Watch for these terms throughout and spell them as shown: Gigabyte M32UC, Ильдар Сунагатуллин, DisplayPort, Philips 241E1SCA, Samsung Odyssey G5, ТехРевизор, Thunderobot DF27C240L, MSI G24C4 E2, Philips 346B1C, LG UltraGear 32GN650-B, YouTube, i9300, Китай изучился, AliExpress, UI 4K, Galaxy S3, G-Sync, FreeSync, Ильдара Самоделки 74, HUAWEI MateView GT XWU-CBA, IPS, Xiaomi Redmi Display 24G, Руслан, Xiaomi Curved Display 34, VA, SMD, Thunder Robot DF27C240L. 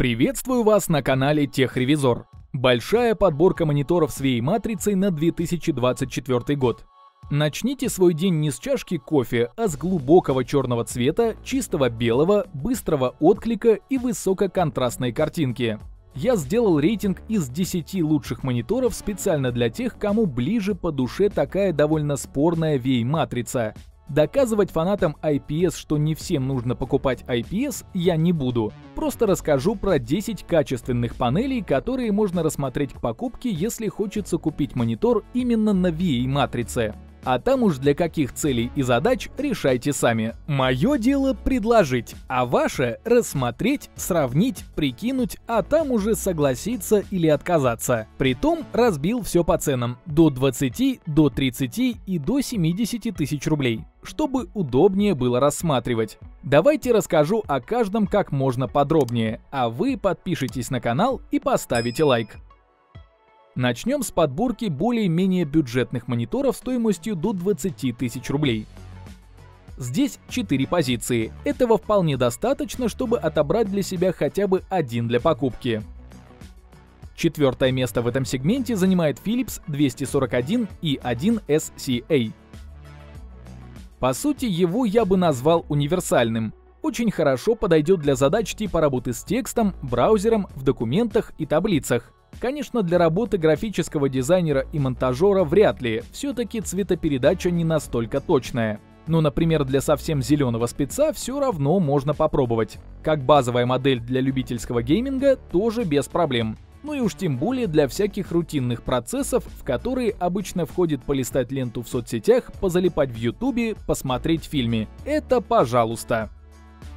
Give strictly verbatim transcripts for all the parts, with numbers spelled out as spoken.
Приветствую вас на канале ТехРевизор. Большая подборка мониторов с ви эй-матрицей на две тысячи двадцать четвёртый год. Начните свой день не с чашки кофе, а с глубокого черного цвета, чистого белого, быстрого отклика и высококонтрастной картинки. Я сделал рейтинг из десяти лучших мониторов специально для тех, кому ближе по душе такая довольно спорная ви эй-матрица. Доказывать фанатам ай пи эс, что не всем нужно покупать ай пи эс, я не буду. Просто расскажу про десять качественных панелей, которые можно рассмотреть к покупке, если хочется купить монитор именно на ви эй-матрице. А там уж для каких целей и задач решайте сами. Мое дело предложить, а ваше рассмотреть, сравнить, прикинуть, а там уже согласиться или отказаться. Притом разбил все по ценам до двадцати, до тридцати и до семидесяти тысяч рублей, чтобы удобнее было рассматривать. Давайте расскажу о каждом как можно подробнее, а вы подпишитесь на канал и поставите лайк. Начнем с подборки более-менее бюджетных мониторов стоимостью до двадцати тысяч рублей. Здесь четыре позиции. Этого вполне достаточно, чтобы отобрать для себя хотя бы один для покупки. Четвертое место в этом сегменте занимает Philips двести сорок один и один эс си эй. По сути, его я бы назвал универсальным. Очень хорошо подойдет для задач типа работы с текстом, браузером, в документах и таблицах. Конечно, для работы графического дизайнера и монтажера вряд ли, все-таки цветопередача не настолько точная. Но, например, для совсем зеленого спеца все равно можно попробовать. Как базовая модель для любительского гейминга тоже без проблем. Ну и уж тем более для всяких рутинных процессов, в которые обычно входит полистать ленту в соцсетях, позалипать в ютубе, посмотреть фильмы. Это пожалуйста.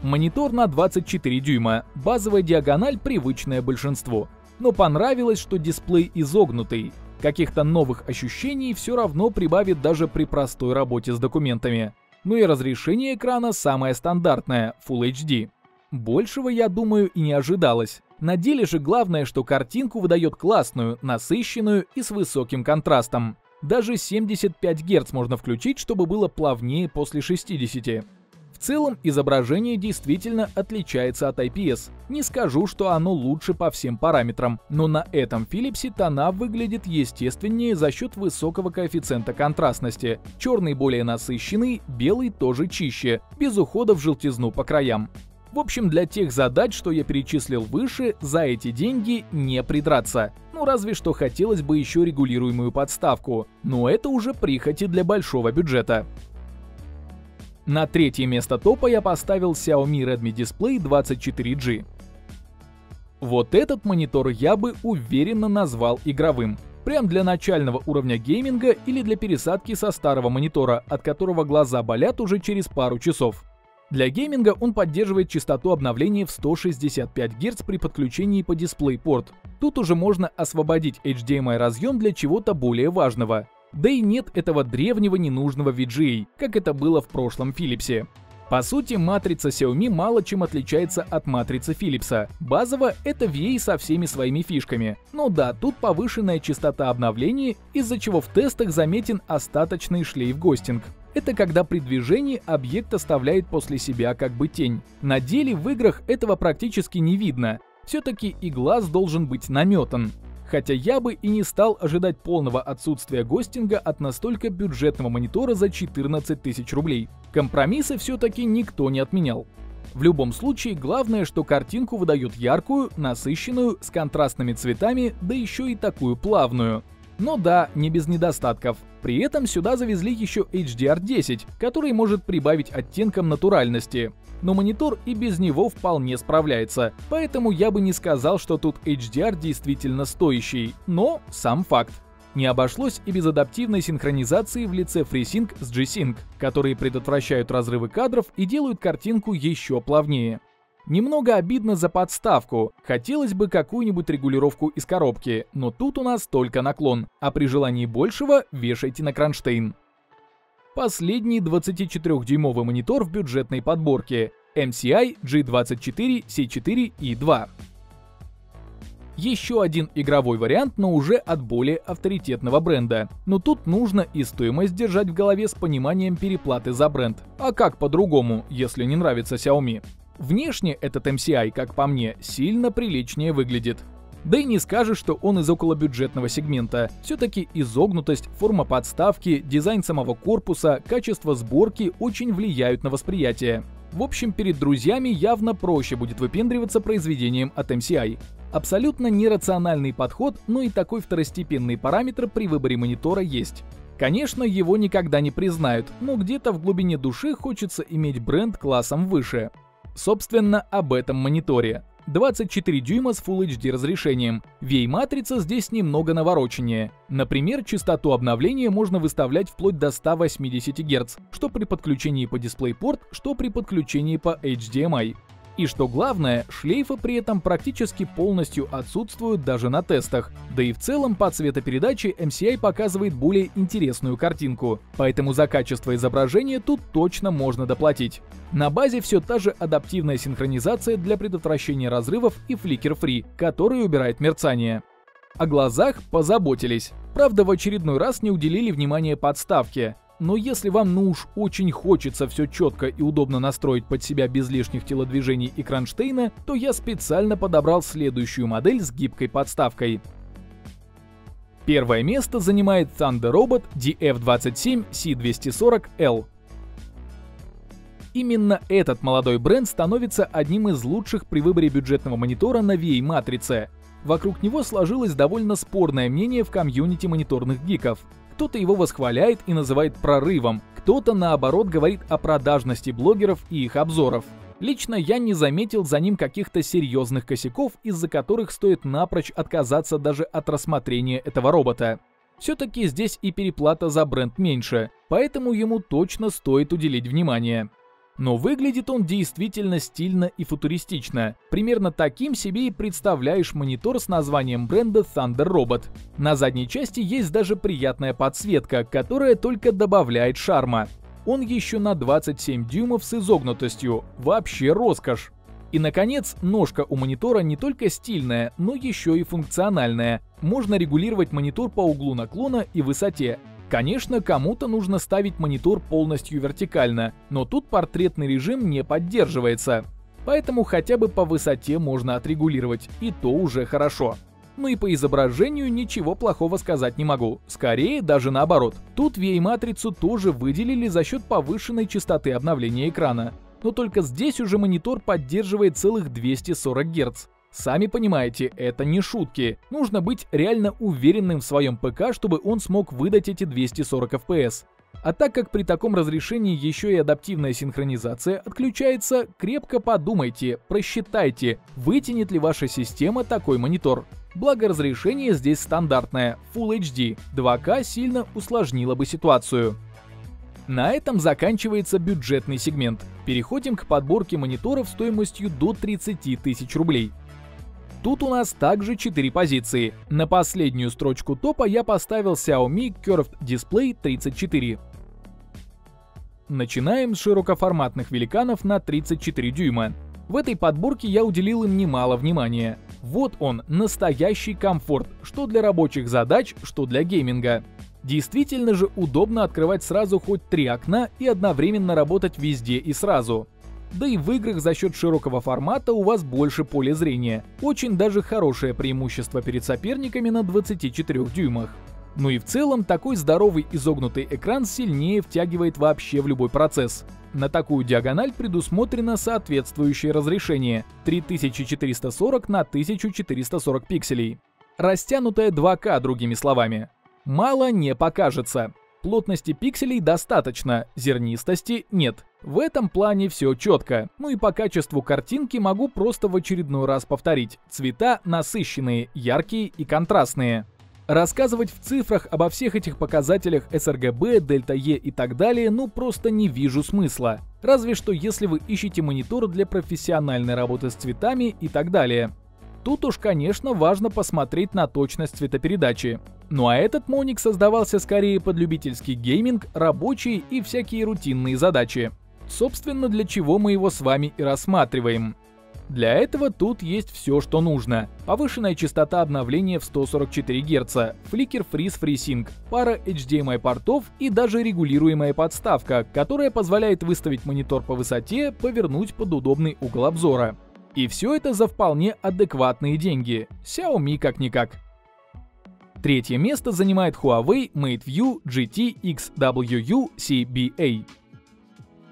Монитор на двадцать четыре дюйма, базовая диагональ привычная большинству. Но понравилось, что дисплей изогнутый. Каких-то новых ощущений все равно прибавит даже при простой работе с документами. Ну и разрешение экрана самое стандартное — фулл эйч ди. Большего, я думаю, и не ожидалось. На деле же главное, что картинку выдает классную, насыщенную и с высоким контрастом. Даже семьдесят пять Гц можно включить, чтобы было плавнее после шестидесяти. В целом изображение действительно отличается от ай пи эс. Не скажу, что оно лучше по всем параметрам, но на этом Philips'е тона выглядит естественнее за счет высокого коэффициента контрастности. Черный более насыщенный, белый тоже чище, без ухода в желтизну по краям. В общем, для тех задач, что я перечислил выше, за эти деньги не придраться. Ну разве что хотелось бы еще регулируемую подставку, но это уже прихоти для большого бюджета. На третье место топа я поставил Xiaomi Redmi Display двадцать четыре джи. Вот этот монитор я бы уверенно назвал игровым. Прям для начального уровня гейминга или для пересадки со старого монитора, от которого глаза болят уже через пару часов. Для гейминга он поддерживает частоту обновления в сто шестьдесят пять Гц при подключении по DisplayPort. Тут уже можно освободить эйч ди эм ай разъем для чего-то более важного. Да и нет этого древнего ненужного ви джи эй, как это было в прошлом Philips'е. По сути, матрица Xiaomi мало чем отличается от матрицы Philips'а. Базово это ви эй со всеми своими фишками. Но да, тут повышенная частота обновлений, из-за чего в тестах заметен остаточный шлейф-гостинг. Это когда при движении объект оставляет после себя как бы тень. На деле в играх этого практически не видно. Все-таки и глаз должен быть наметан. Хотя я бы и не стал ожидать полного отсутствия гостинга от настолько бюджетного монитора за четырнадцать тысяч рублей. Компромиссы все-таки никто не отменял. В любом случае, главное, что картинку выдают яркую, насыщенную, с контрастными цветами, да еще и такую плавную. Но да, не без недостатков. При этом сюда завезли еще эйч ди ар десять, который может прибавить оттенкам натуральности. Но монитор и без него вполне справляется, поэтому я бы не сказал, что тут эйч ди ар действительно стоящий, но сам факт. Не обошлось и без адаптивной синхронизации в лице FreeSync с G-Sync, которые предотвращают разрывы кадров и делают картинку еще плавнее. Немного обидно за подставку, хотелось бы какую-нибудь регулировку из коробки, но тут у нас только наклон, а при желании большего вешайте на кронштейн. Последний двадцатичетырёхдюймовый монитор в бюджетной подборке – эм эс ай джи двадцать четыре си четыре и два. Еще один игровой вариант, но уже от более авторитетного бренда. Но тут нужно и стоимость держать в голове с пониманием переплаты за бренд. А как по-другому, если не нравится Xiaomi? Внешне этот эм си ай, как по мне, сильно приличнее выглядит. Да и не скажешь, что он из околобюджетного сегмента. Все-таки изогнутость, форма подставки, дизайн самого корпуса, качество сборки очень влияют на восприятие. В общем, перед друзьями явно проще будет выпендриваться произведением от эм си ай. Абсолютно нерациональный подход, но и такой второстепенный параметр при выборе монитора есть. Конечно, его никогда не признают, но где-то в глубине души хочется иметь бренд классом выше. Собственно, об этом мониторе. двадцать четыре дюйма с Full эйч ди разрешением. ви эй-матрица здесь немного навороченнее. Например, частоту обновления можно выставлять вплоть до ста восьмидесяти герц, что при подключении по DisplayPort, что при подключении по эйч ди эм ай. И что главное, шлейфы при этом практически полностью отсутствуют даже на тестах. Да и в целом по цветопередаче эм си ай показывает более интересную картинку, поэтому за качество изображения тут точно можно доплатить. На базе все та же адаптивная синхронизация для предотвращения разрывов и фликер-фри, который убирает мерцание. О глазах позаботились. Правда, в очередной раз не уделили внимания подставке. Но если вам ну уж очень хочется все четко и удобно настроить под себя без лишних телодвижений и кронштейна, то я специально подобрал следующую модель с гибкой подставкой. Первое место занимает Thunder Robot ди эф двадцать семь си двести сорок эл. Именно этот молодой бренд становится одним из лучших при выборе бюджетного монитора на ви эй-матрице. Вокруг него сложилось довольно спорное мнение в комьюнити мониторных гиков. Кто-то его восхваляет и называет прорывом, кто-то, наоборот, говорит о продажности блогеров и их обзоров. Лично я не заметил за ним каких-то серьезных косяков, из-за которых стоит напрочь отказаться даже от рассмотрения этого робота. Все-таки здесь и переплата за бренд меньше, поэтому ему точно стоит уделить внимание. Но выглядит он действительно стильно и футуристично. Примерно таким себе и представляешь монитор с названием бренда Thunder Robot. На задней части есть даже приятная подсветка, которая только добавляет шарма. Он еще на двадцать семь дюймов с изогнутостью. Вообще роскошь. И, наконец, ножка у монитора не только стильная, но еще и функциональная. Можно регулировать монитор по углу наклона и высоте. Конечно, кому-то нужно ставить монитор полностью вертикально, но тут портретный режим не поддерживается. Поэтому хотя бы по высоте можно отрегулировать, и то уже хорошо. Ну и по изображению ничего плохого сказать не могу, скорее даже наоборот. Тут ви эй-матрицу тоже выделили за счет повышенной частоты обновления экрана. Но только здесь уже монитор поддерживает целых двести сорок герц. Сами понимаете, это не шутки. Нужно быть реально уверенным в своем ПК, чтобы он смог выдать эти двести сорок эф пи эс. А так как при таком разрешении еще и адаптивная синхронизация отключается, крепко подумайте, просчитайте, вытянет ли ваша система такой монитор. Благо разрешение здесь стандартное, Full эйч ди, два ка сильно усложнило бы ситуацию. На этом заканчивается бюджетный сегмент. Переходим к подборке мониторов стоимостью до тридцати тысяч рублей. Тут у нас также четыре позиции. На последнюю строчку топа я поставил Xiaomi Curved Display тридцать четыре. Начинаем с широкоформатных великанов на тридцать четыре дюйма. В этой подборке я уделил им немало внимания. Вот он, настоящий комфорт, что для рабочих задач, что для гейминга. Действительно же удобно открывать сразу хоть три окна и одновременно работать везде и сразу. Да и в играх за счет широкого формата у вас больше поля зрения. Очень даже хорошее преимущество перед соперниками на двадцати четырёх дюймах. Ну и в целом такой здоровый изогнутый экран сильнее втягивает вообще в любой процесс. На такую диагональ предусмотрено соответствующее разрешение три тысячи четыреста сорок на тысячу четыреста сорок пикселей. Растянутое два ка, другими словами. Мало не покажется. Плотности пикселей достаточно, зернистости нет. В этом плане все четко. Ну и по качеству картинки могу просто в очередной раз повторить. Цвета насыщенные, яркие и контрастные. Рассказывать в цифрах обо всех этих показателях эс эр гэ бэ, Дельта Е и так далее ну просто не вижу смысла. Разве что если вы ищете монитор для профессиональной работы с цветами и так далее. Тут уж, конечно, важно посмотреть на точность цветопередачи. Ну а этот моник создавался скорее под любительский гейминг, рабочие и всякие рутинные задачи. Собственно, для чего мы его с вами и рассматриваем. Для этого тут есть все, что нужно. Повышенная частота обновления в сто сорок четыре герца, фликер-фриз FreeSync, пара эйч ди эм ай-портов и даже регулируемая подставка, которая позволяет выставить монитор по высоте, повернуть под удобный угол обзора. И все это за вполне адекватные деньги. Xiaomi как-никак. Третье место занимает Huawei MateView джи ти икс дабл ю ю си би эй.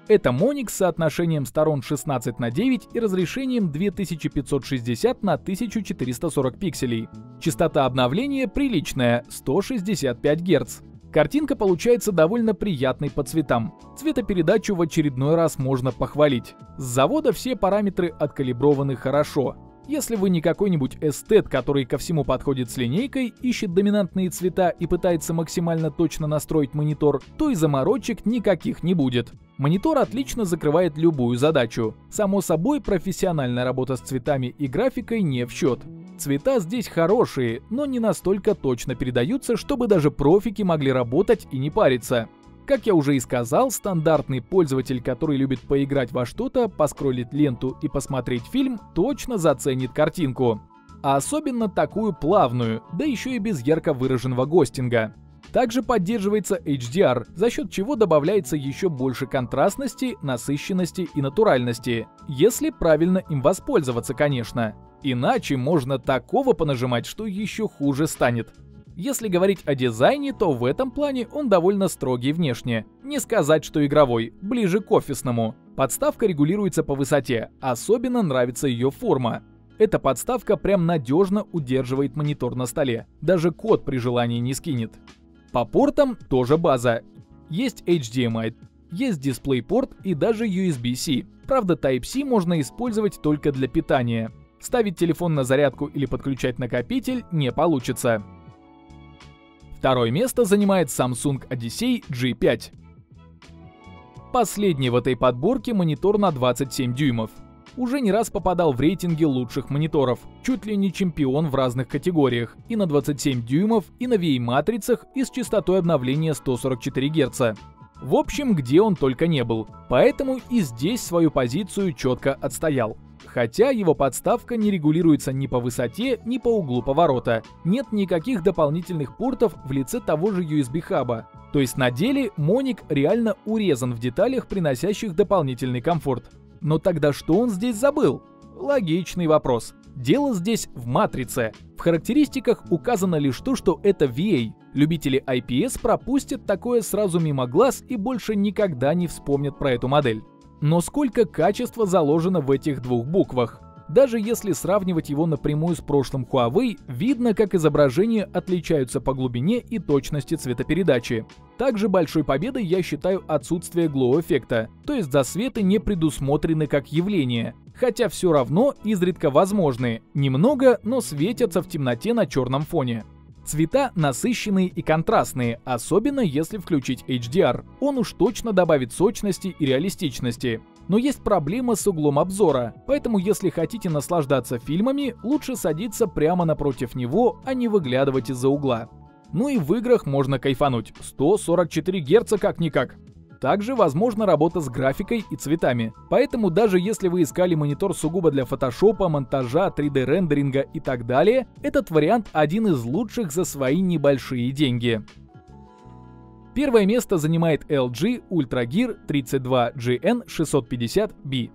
Это моник с соотношением сторон шестнадцать на девять и разрешением две тысячи пятьсот шестьдесят на тысячу четыреста сорок пикселей. Частота обновления приличная — сто шестьдесят пять герц. Картинка получается довольно приятной по цветам. Цветопередачу в очередной раз можно похвалить. С завода все параметры откалиброваны хорошо. Если вы не какой-нибудь эстет, который ко всему подходит с линейкой, ищет доминантные цвета и пытается максимально точно настроить монитор, то и заморочек никаких не будет. Монитор отлично закрывает любую задачу. Само собой, профессиональная работа с цветами и графикой не в счет. Цвета здесь хорошие, но не настолько точно передаются, чтобы даже профики могли работать и не париться. Как я уже и сказал, стандартный пользователь, который любит поиграть во что-то, поскроллить ленту и посмотреть фильм, точно заценит картинку. А особенно такую плавную, да еще и без ярко выраженного гостинга. Также поддерживается эйч ди ар, за счет чего добавляется еще больше контрастности, насыщенности и натуральности. Если правильно им воспользоваться, конечно. Иначе можно такого понажимать, что еще хуже станет. Если говорить о дизайне, то в этом плане он довольно строгий внешне. Не сказать, что игровой, ближе к офисному. Подставка регулируется по высоте, особенно нравится ее форма. Эта подставка прям надежно удерживает монитор на столе, даже кот при желании не скинет. По портам тоже база. Есть эйч ди эм ай, есть DisplayPort и даже ю эс би-C. Правда, Type-C можно использовать только для питания. Ставить телефон на зарядку или подключать накопитель не получится. Второе место занимает Samsung Odyssey джи пять. Последний в этой подборке монитор на двадцать семь дюймов. Уже не раз попадал в рейтинги лучших мониторов, чуть ли не чемпион в разных категориях, и на двадцать семь дюймов, и на ви эй-матрицах, и с частотой обновления сто сорок четыре герца. В общем, где он только не был, поэтому и здесь свою позицию четко отстоял. Хотя его подставка не регулируется ни по высоте, ни по углу поворота. Нет никаких дополнительных портов в лице того же ю эс би-хаба. То есть на деле моник реально урезан в деталях, приносящих дополнительный комфорт. Но тогда что он здесь забыл? Логичный вопрос. Дело здесь в матрице. В характеристиках указано лишь то, что это ви эй. Любители ай пи эс пропустят такое сразу мимо глаз и больше никогда не вспомнят про эту модель. Но сколько качества заложено в этих двух буквах? Даже если сравнивать его напрямую с прошлым Huawei, видно, как изображения отличаются по глубине и точности цветопередачи. Также большой победой я считаю отсутствие глоу-эффекта, то есть засветы не предусмотрены как явление, хотя все равно изредка возможны, немного, но светятся в темноте на черном фоне. Цвета насыщенные и контрастные, особенно если включить эйч ди ар. Он уж точно добавит сочности и реалистичности. Но есть проблема с углом обзора, поэтому если хотите наслаждаться фильмами, лучше садиться прямо напротив него, а не выглядывать из-за угла. Ну и в играх можно кайфануть, сто сорок четыре герца как-никак. Также возможна работа с графикой и цветами, поэтому даже если вы искали монитор сугубо для фотошопа, монтажа, три дэ рендеринга и так далее, этот вариант один из лучших за свои небольшие деньги. Первое место занимает эл джи UltraGear тридцать два джи эн шестьсот пятьдесят би.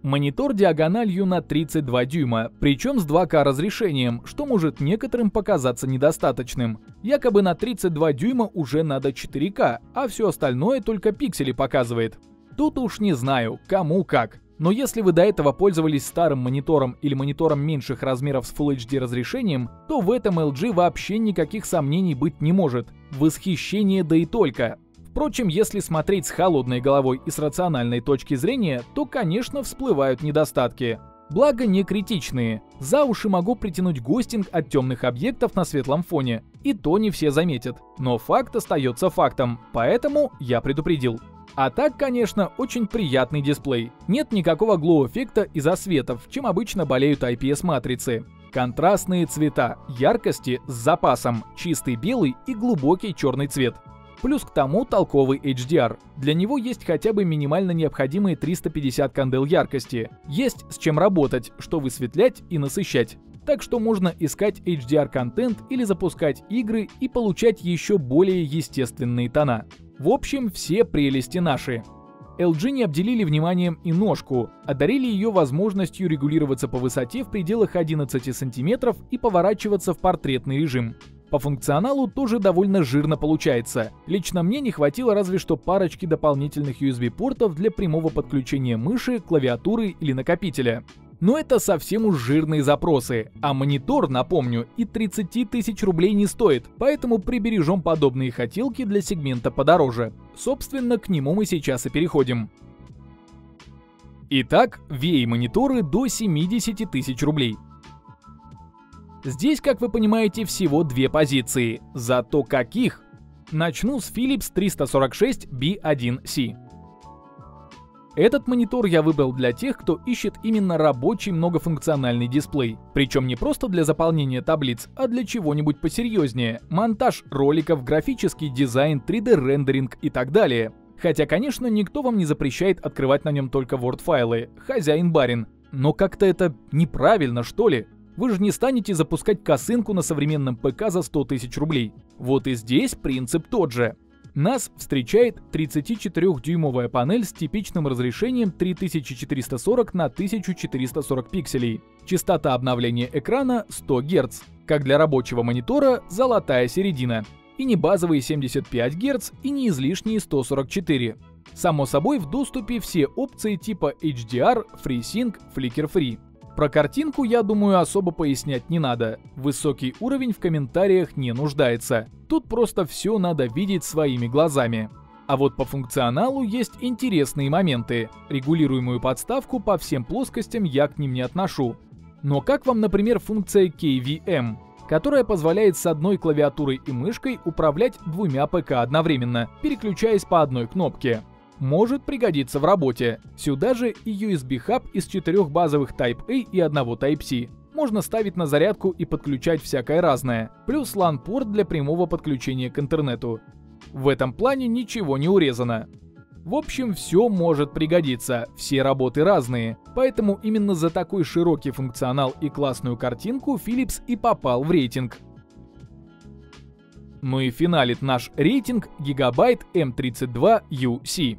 Монитор диагональю на тридцать два дюйма, причем с два ка разрешением, что может некоторым показаться недостаточным. Якобы на тридцать два дюйма уже надо четыре ка, а все остальное только пиксели показывает. Тут уж не знаю, кому как. Но если вы до этого пользовались старым монитором или монитором меньших размеров с Full эйч ди разрешением, то в этом эл джи вообще никаких сомнений быть не может. Восхищение да и только. Впрочем, если смотреть с холодной головой и с рациональной точки зрения, то, конечно, всплывают недостатки. Благо, не критичные. За уши могу притянуть гостинг от темных объектов на светлом фоне. И то не все заметят. Но факт остается фактом, поэтому я предупредил. А так, конечно, очень приятный дисплей. Нет никакого глоу-эффекта и засветов, чем обычно болеют ай пи эс-матрицы. Контрастные цвета, яркости с запасом, чистый белый и глубокий черный цвет. Плюс к тому толковый эйч ди ар. Для него есть хотя бы минимально необходимые триста пятьдесят кандел яркости. Есть с чем работать, что высветлять и насыщать. Так что можно искать эйч ди ар-контент или запускать игры и получать еще более естественные тона. В общем, все прелести наши. эл джи не обделили вниманием и ножку, одарили ее возможностью регулироваться по высоте в пределах одиннадцати сантиметров и поворачиваться в портретный режим. По функционалу тоже довольно жирно получается. Лично мне не хватило разве что парочки дополнительных ю эс би-портов для прямого подключения мыши, клавиатуры или накопителя. Но это совсем уж жирные запросы, а монитор, напомню, и тридцати тысяч рублей не стоит, поэтому прибережем подобные хотелки для сегмента подороже. Собственно, к нему мы сейчас и переходим. Итак, ви эй-мониторы до семидесяти тысяч рублей. Здесь, как вы понимаете, всего две позиции, зато каких! Начну с Philips триста сорок шесть би один си. Этот монитор я выбрал для тех, кто ищет именно рабочий многофункциональный дисплей. Причем не просто для заполнения таблиц, а для чего-нибудь посерьезнее. Монтаж роликов, графический дизайн, три дэ-рендеринг и так далее. Хотя, конечно, никто вам не запрещает открывать на нем только Word-файлы. Хозяин-барин. Но как-то это неправильно, что ли? Вы же не станете запускать косынку на современном ПК за сто тысяч рублей. Вот и здесь принцип тот же. Нас встречает тридцатичетырёхдюймовая панель с типичным разрешением три тысячи четыреста сорок на тысячу четыреста сорок пикселей. Частота обновления экрана сто герц. Как для рабочего монитора, золотая середина. И не базовые семьдесят пять герц, и не излишние сто сорок четыре. Само собой, в доступе все опции типа эйч ди ар, FreeSync, Flicker Free. Про картинку, я думаю, особо пояснять не надо. Высокий уровень в комментариях не нуждается. Тут просто все надо видеть своими глазами. А вот по функционалу есть интересные моменты. Регулируемую подставку по всем плоскостям я к ним не отношу. Но как вам, например, функция кей ви эм, которая позволяет с одной клавиатурой и мышкой управлять двумя ПК одновременно, переключаясь по одной кнопке? Может пригодиться в работе. Сюда же и ю эс би-хаб из четырех базовых Type-A и одного Type-C. Можно ставить на зарядку и подключать всякое разное. Плюс лан-порт для прямого подключения к интернету. В этом плане ничего не урезано. В общем, все может пригодиться, все работы разные. Поэтому именно за такой широкий функционал и классную картинку Philips и попал в рейтинг. Ну и финалит наш рейтинг Gigabyte эм тридцать два ю си.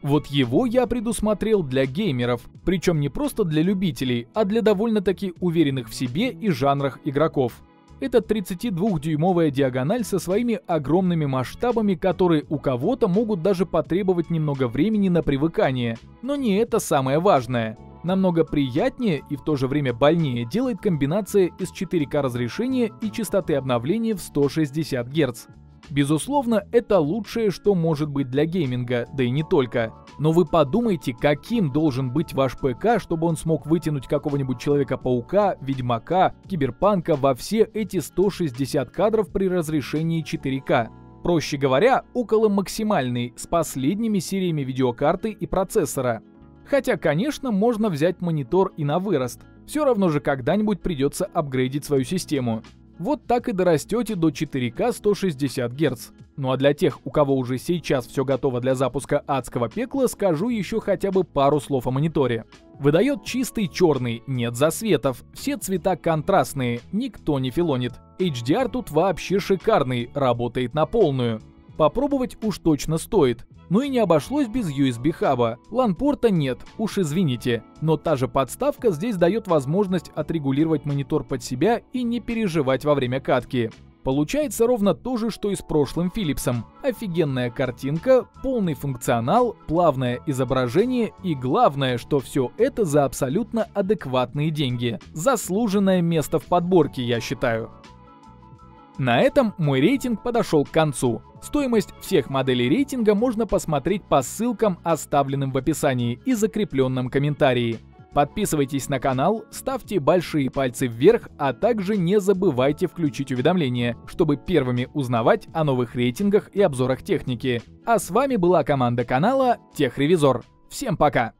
Вот его я предусмотрел для геймеров, причем не просто для любителей, а для довольно-таки уверенных в себе и жанрах игроков. Это тридцатидвухдюймовая диагональ со своими огромными масштабами, которые у кого-то могут даже потребовать немного времени на привыкание. Но не это самое важное. Намного приятнее и в то же время больнее делает комбинация из четыре ка разрешения и частоты обновления в сто шестьдесят герц. Безусловно, это лучшее, что может быть для гейминга, да и не только. Но вы подумайте, каким должен быть ваш ПК, чтобы он смог вытянуть какого-нибудь Человека-паука, Ведьмака, Киберпанка во все эти сто шестьдесят кадров при разрешении четыре ка. Проще говоря, около максимальной, с последними сериями видеокарты и процессора. Хотя, конечно, можно взять монитор и на вырост. Все равно же когда-нибудь придется апгрейдить свою систему. Вот так и дорастете до четыре ка сто шестьдесят герц. Ну а для тех, у кого уже сейчас все готово для запуска адского пекла, скажу еще хотя бы пару слов о мониторе. Выдает чистый черный, нет засветов, все цвета контрастные, никто не филонит. эйч ди ар тут вообще шикарный, работает на полную. Попробовать уж точно стоит. Ну и не обошлось без ю эс би-хаба. лан-порта нет, уж извините. Но та же подставка здесь дает возможность отрегулировать монитор под себя и не переживать во время катки. Получается ровно то же, что и с прошлым Philips'ом. Офигенная картинка, полный функционал, плавное изображение и главное, что все это за абсолютно адекватные деньги. Заслуженное место в подборке, я считаю. На этом мой рейтинг подошел к концу. Стоимость всех моделей рейтинга можно посмотреть по ссылкам, оставленным в описании и закрепленном комментарии. Подписывайтесь на канал, ставьте большие пальцы вверх, а также не забывайте включить уведомления, чтобы первыми узнавать о новых рейтингах и обзорах техники. А с вами была команда канала ТехРевизор. Всем пока!